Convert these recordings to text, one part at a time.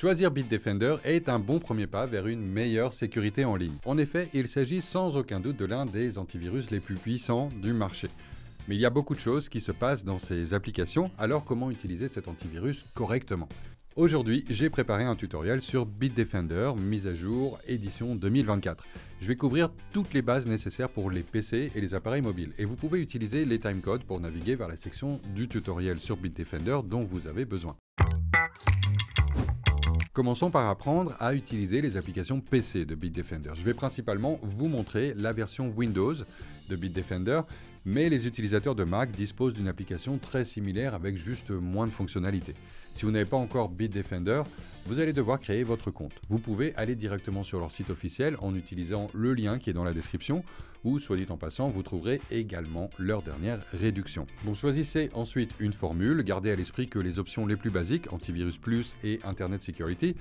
Choisir Bitdefender est un bon premier pas vers une meilleure sécurité en ligne. En effet, il s'agit sans aucun doute de l'un des antivirus les plus puissants du marché. Mais il y a beaucoup de choses qui se passent dans ces applications, alors comment utiliser cet antivirus correctement? Aujourd'hui, j'ai préparé un tutoriel sur Bitdefender, mise à jour, édition 2024. Je vais couvrir toutes les bases nécessaires pour les PC et les appareils mobiles. Et vous pouvez utiliser les timecodes pour naviguer vers la section du tutoriel sur Bitdefender dont vous avez besoin. Commençons par apprendre à utiliser les applications PC de Bitdefender. Je vais principalement vous montrer la version Windows de Bitdefender, mais les utilisateurs de Mac disposent d'une application très similaire avec juste moins de fonctionnalités. Si vous n'avez pas encore Bitdefender, vous allez devoir créer votre compte. Vous pouvez aller directement sur leur site officiel en utilisant le lien qui est dans la description ou, soit dit en passant, vous trouverez également leur dernière réduction. Bon, choisissez ensuite une formule, gardez à l'esprit que les options les plus basiques, Antivirus Plus et Internet Security,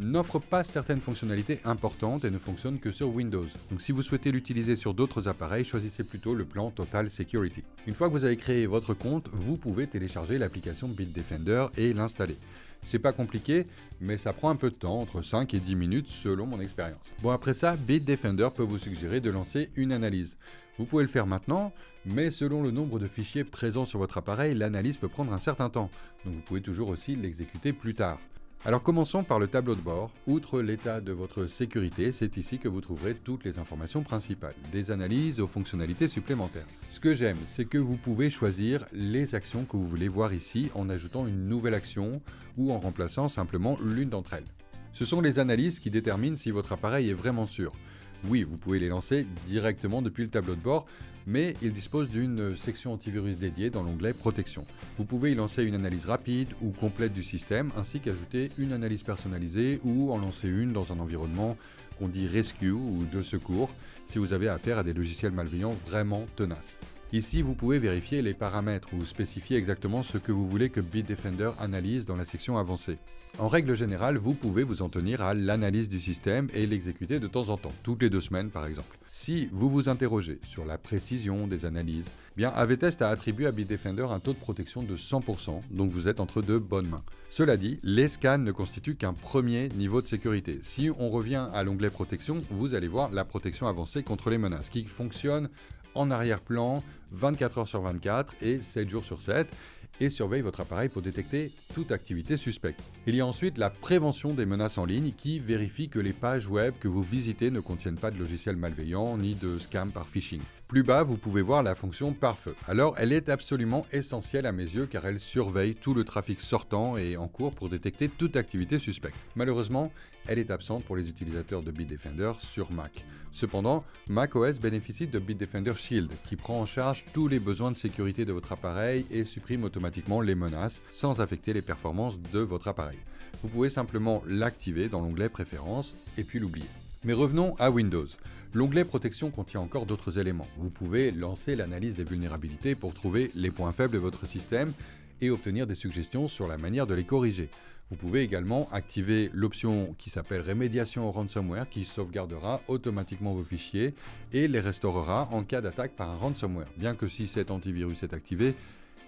n'offre pas certaines fonctionnalités importantes et ne fonctionne que sur Windows. Donc si vous souhaitez l'utiliser sur d'autres appareils, choisissez plutôt le plan Total Security. Une fois que vous avez créé votre compte, vous pouvez télécharger l'application Bitdefender et l'installer. C'est pas compliqué, mais ça prend un peu de temps, entre 5 et 10 minutes selon mon expérience. Bon, après ça, Bitdefender peut vous suggérer de lancer une analyse. Vous pouvez le faire maintenant, mais selon le nombre de fichiers présents sur votre appareil, l'analyse peut prendre un certain temps. Donc vous pouvez toujours aussi l'exécuter plus tard. Alors commençons par le tableau de bord. Outre l'état de votre sécurité, c'est ici que vous trouverez toutes les informations principales, des analyses aux fonctionnalités supplémentaires. Ce que j'aime, c'est que vous pouvez choisir les actions que vous voulez voir ici en ajoutant une nouvelle action ou en remplaçant simplement l'une d'entre elles. Ce sont les analyses qui déterminent si votre appareil est vraiment sûr. Oui, vous pouvez les lancer directement depuis le tableau de bord, mais il dispose d'une section antivirus dédiée dans l'onglet Protection. Vous pouvez y lancer une analyse rapide ou complète du système, ainsi qu'ajouter une analyse personnalisée ou en lancer une dans un environnement qu'on dit rescue ou de secours, si vous avez affaire à des logiciels malveillants vraiment tenaces. Ici, vous pouvez vérifier les paramètres ou spécifier exactement ce que vous voulez que Bitdefender analyse dans la section avancée. En règle générale, vous pouvez vous en tenir à l'analyse du système et l'exécuter de temps en temps, toutes les 2 semaines par exemple. Si vous vous interrogez sur la précision des analyses, bien AV-Test a attribué à Bitdefender un taux de protection de 100%, donc vous êtes entre deux bonnes mains. Cela dit, les scans ne constituent qu'un premier niveau de sécurité. Si on revient à l'onglet Protection, vous allez voir la protection avancée contre les menaces, qui fonctionne en arrière-plan, 24 heures sur 24 et 7 jours sur 7, et surveille votre appareil pour détecter toute activité suspecte. Il y a ensuite la prévention des menaces en ligne qui vérifie que les pages web que vous visitez ne contiennent pas de logiciels malveillants ni de scams par phishing. Plus bas, vous pouvez voir la fonction pare-feu. Alors, elle est absolument essentielle à mes yeux car elle surveille tout le trafic sortant et en cours pour détecter toute activité suspecte. Malheureusement, elle est absente pour les utilisateurs de Bitdefender sur Mac. Cependant, macOS bénéficie de Bitdefender Shield qui prend en charge tous les besoins de sécurité de votre appareil et supprime automatiquement les menaces sans affecter les performances de votre appareil. Vous pouvez simplement l'activer dans l'onglet Préférences et puis l'oublier. Mais revenons à Windows. L'onglet Protection contient encore d'autres éléments. Vous pouvez lancer l'analyse des vulnérabilités pour trouver les points faibles de votre système et obtenir des suggestions sur la manière de les corriger. Vous pouvez également activer l'option qui s'appelle Rémédiation au ransomware qui sauvegardera automatiquement vos fichiers et les restaurera en cas d'attaque par un ransomware. Bien que si cet antivirus est activé,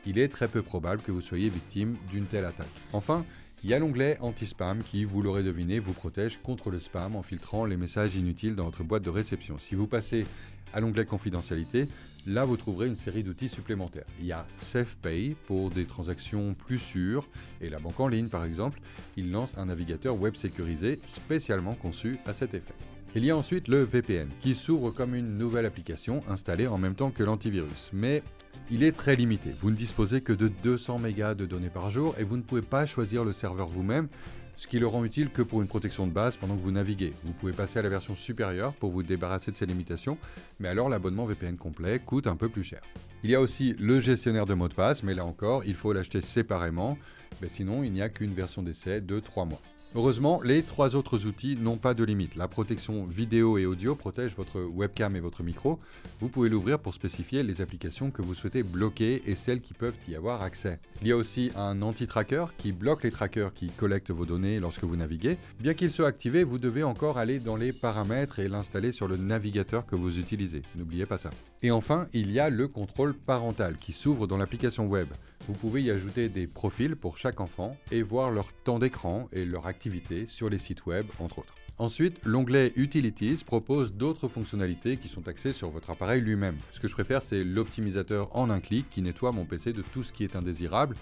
il est très peu probable que vous soyez victime d'une telle attaque. Enfin, il y a l'onglet anti-spam qui, vous l'aurez deviné, vous protège contre le spam en filtrant les messages inutiles dans votre boîte de réception. Si vous passez à l'onglet Confidentialité, là vous trouverez une série d'outils supplémentaires. Il y a SafePay pour des transactions plus sûres et la banque en ligne par exemple, il lance un navigateur web sécurisé spécialement conçu à cet effet. Il y a ensuite le VPN qui s'ouvre comme une nouvelle application installée en même temps que l'antivirus. Mais il est très limité, vous ne disposez que de 200 mégas de données par jour et vous ne pouvez pas choisir le serveur vous-même, ce qui le rend utile que pour une protection de base pendant que vous naviguez. Vous pouvez passer à la version supérieure pour vous débarrasser de ces limitations, mais alors l'abonnement VPN complet coûte un peu plus cher. Il y a aussi le gestionnaire de mots de passe, mais là encore, il faut l'acheter séparément, mais sinon il n'y a qu'une version d'essai de 3 mois. Heureusement, les 3 autres outils n'ont pas de limite. La protection vidéo et audio protège votre webcam et votre micro. Vous pouvez l'ouvrir pour spécifier les applications que vous souhaitez bloquer et celles qui peuvent y avoir accès. Il y a aussi un anti-tracker qui bloque les trackers qui collectent vos données données lorsque vous naviguez. Bien qu'il soit activé, vous devez encore aller dans les paramètres et l'installer sur le navigateur que vous utilisez. N'oubliez pas ça. Et enfin, il y a le contrôle parental qui s'ouvre dans l'application web. Vous pouvez y ajouter des profils pour chaque enfant et voir leur temps d'écran et leur activité sur les sites web, entre autres. Ensuite, l'onglet Utilities propose d'autres fonctionnalités qui sont axées sur votre appareil lui-même. Ce que je préfère, c'est l'optimisateur en un clic qui nettoie mon PC de tout ce qui est indésirable.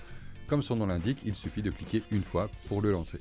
Comme son nom l'indique, il suffit de cliquer une fois pour le lancer.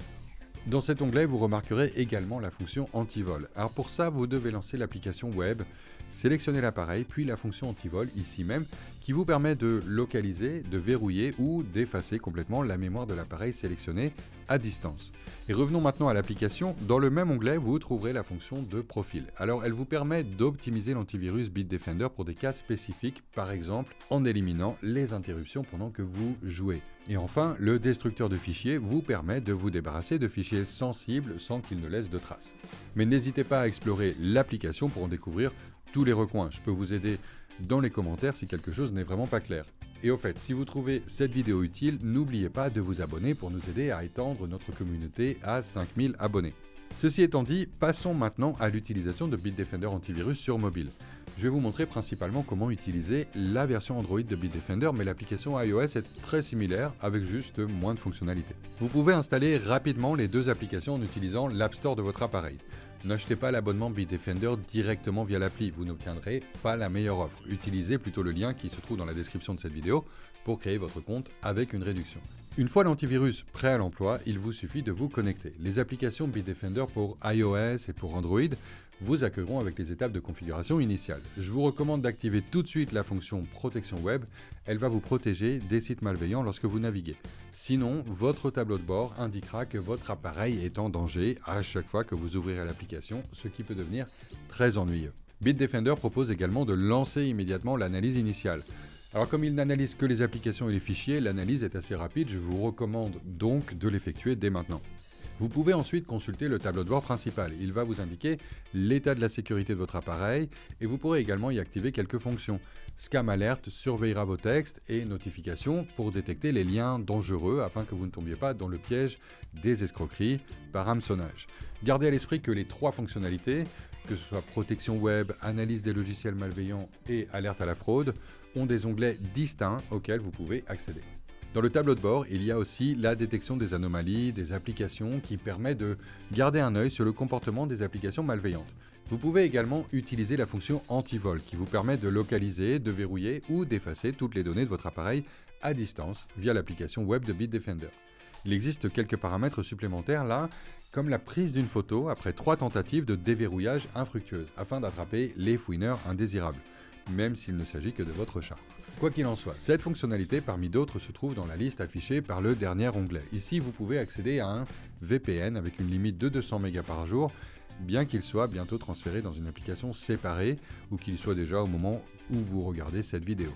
Dans cet onglet, vous remarquerez également la fonction antivol. Alors pour ça, vous devez lancer l'application web, sélectionner l'appareil, puis la fonction antivol ici même, qui vous permet de localiser, de verrouiller ou d'effacer complètement la mémoire de l'appareil sélectionné à distance. Et revenons maintenant à l'application. Dans le même onglet, vous trouverez la fonction de profil. Alors elle vous permet d'optimiser l'antivirus Bitdefender pour des cas spécifiques, par exemple en éliminant les interruptions pendant que vous jouez. Et enfin, le destructeur de fichiers vous permet de vous débarrasser de fichiers sensibles sans qu'ils ne laissent de traces. Mais n'hésitez pas à explorer l'application pour en découvrir tous les recoins. Je peux vous aider dans les commentaires si quelque chose n'est vraiment pas clair. Et au fait, si vous trouvez cette vidéo utile, n'oubliez pas de vous abonner pour nous aider à étendre notre communauté à 5000 abonnés. Ceci étant dit, passons maintenant à l'utilisation de Bitdefender Antivirus sur mobile. Je vais vous montrer principalement comment utiliser la version Android de Bitdefender, mais l'application iOS est très similaire avec juste moins de fonctionnalités. Vous pouvez installer rapidement les deux applications en utilisant l'App Store de votre appareil. N'achetez pas l'abonnement Bitdefender directement via l'appli, vous n'obtiendrez pas la meilleure offre. Utilisez plutôt le lien qui se trouve dans la description de cette vidéo pour créer votre compte avec une réduction. Une fois l'antivirus prêt à l'emploi, il vous suffit de vous connecter. Les applications Bitdefender pour iOS et pour Android vous accueilleront avec les étapes de configuration initiale. Je vous recommande d'activer tout de suite la fonction protection web, elle va vous protéger des sites malveillants lorsque vous naviguez. Sinon, votre tableau de bord indiquera que votre appareil est en danger à chaque fois que vous ouvrirez l'application, ce qui peut devenir très ennuyeux. Bitdefender propose également de lancer immédiatement l'analyse initiale. Alors comme il n'analyse que les applications et les fichiers, l'analyse est assez rapide, je vous recommande donc de l'effectuer dès maintenant. Vous pouvez ensuite consulter le tableau de bord principal, il va vous indiquer l'état de la sécurité de votre appareil et vous pourrez également y activer quelques fonctions. Scam Alert surveillera vos textes et notifications pour détecter les liens dangereux afin que vous ne tombiez pas dans le piège des escroqueries par hameçonnage. Gardez à l'esprit que les trois fonctionnalités, que ce soit protection web, analyse des logiciels malveillants et alerte à la fraude, ont des onglets distincts auxquels vous pouvez accéder. Dans le tableau de bord, il y a aussi la détection des anomalies, des applications qui permet de garder un œil sur le comportement des applications malveillantes. Vous pouvez également utiliser la fonction antivol qui vous permet de localiser, de verrouiller ou d'effacer toutes les données de votre appareil à distance via l'application web de Bitdefender. Il existe quelques paramètres supplémentaires là, comme la prise d'une photo après 3 tentatives de déverrouillage infructueuses afin d'attraper les fouineurs indésirables, même s'il ne s'agit que de votre chat. Quoi qu'il en soit, cette fonctionnalité parmi d'autres se trouve dans la liste affichée par le dernier onglet. Ici, vous pouvez accéder à un VPN avec une limite de 200 mégas par jour, bien qu'il soit bientôt transféré dans une application séparée ou qu'il soit déjà au moment où vous regardez cette vidéo.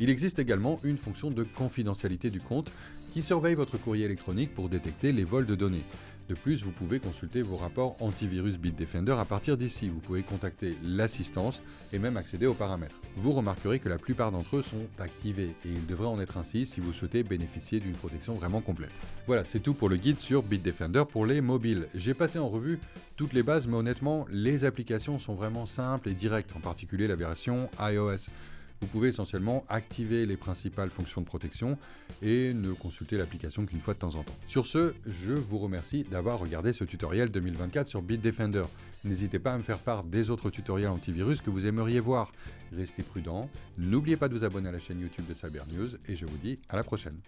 Il existe également une fonction de confidentialité du compte qui surveille votre courrier électronique pour détecter les vols de données. De plus, vous pouvez consulter vos rapports antivirus Bitdefender à partir d'ici. Vous pouvez contacter l'assistance et même accéder aux paramètres. Vous remarquerez que la plupart d'entre eux sont activés et il devrait en être ainsi si vous souhaitez bénéficier d'une protection vraiment complète. Voilà, c'est tout pour le guide sur Bitdefender pour les mobiles. J'ai passé en revue toutes les bases, mais honnêtement, les applications sont vraiment simples et directes, en particulier la version iOS. Vous pouvez essentiellement activer les principales fonctions de protection et ne consulter l'application qu'une fois de temps en temps. Sur ce, je vous remercie d'avoir regardé ce tutoriel 2024 sur Bitdefender. N'hésitez pas à me faire part des autres tutoriels antivirus que vous aimeriez voir. Restez prudent, n'oubliez pas de vous abonner à la chaîne YouTube de Cyber News et je vous dis à la prochaine.